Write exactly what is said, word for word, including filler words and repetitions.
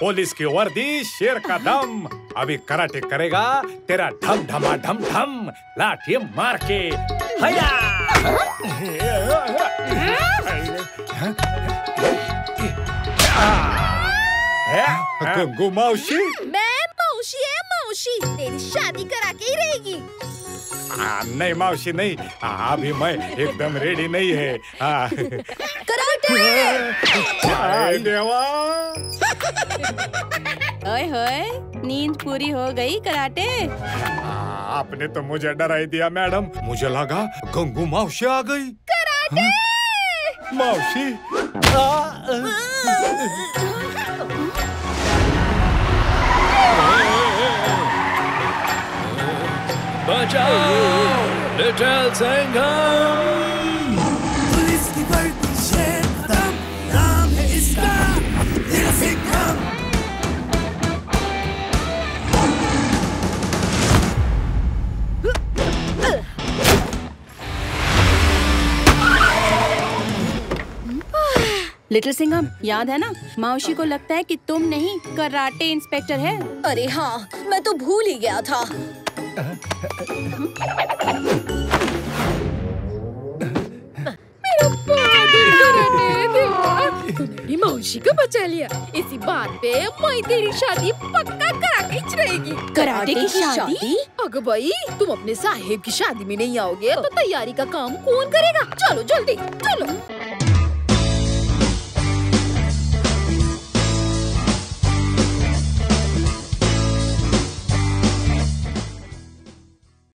Police की वर्दी, शेर का दम, अभी कराटे करेगा तेरा धम धमा धम धम, लाठी मार के हया। गंगू मौशी, मैं मौशी है मौशी, तेरी शादी करा के ही रहेगी। आ, नहीं मौसी नहीं, अभी मैं एकदम रेडी नहीं है। आ, कराटे। आए देवा। ओए होए, नींद पूरी हो गई कराटे? आ, आपने तो मुझे डराई दिया मैडम, मुझे लगा गंगू मौसी आ गई। कराटे। मौसी। बचाओ लिटिल सिंघम। पुलिस की वर्दी शेर का दम, नाम है इसका लिटिल सिंघम। लिटिल सिंघम, याद है ना, मौसी को लगता है कि तुम नहीं कराटे इंस्पेक्टर है। अरे हाँ, मैं तो भूल ही गया था। मेरा पागल मौसी को बचा लिया, इसी बात पे मैं तेरी शादी पक्का कराटे रहेगी। कराटे की शादी? अगोबाई, तुम अपने साहेब की शादी में नहीं आओगे तो तैयारी का काम कौन करेगा? चलो जल्दी चलो।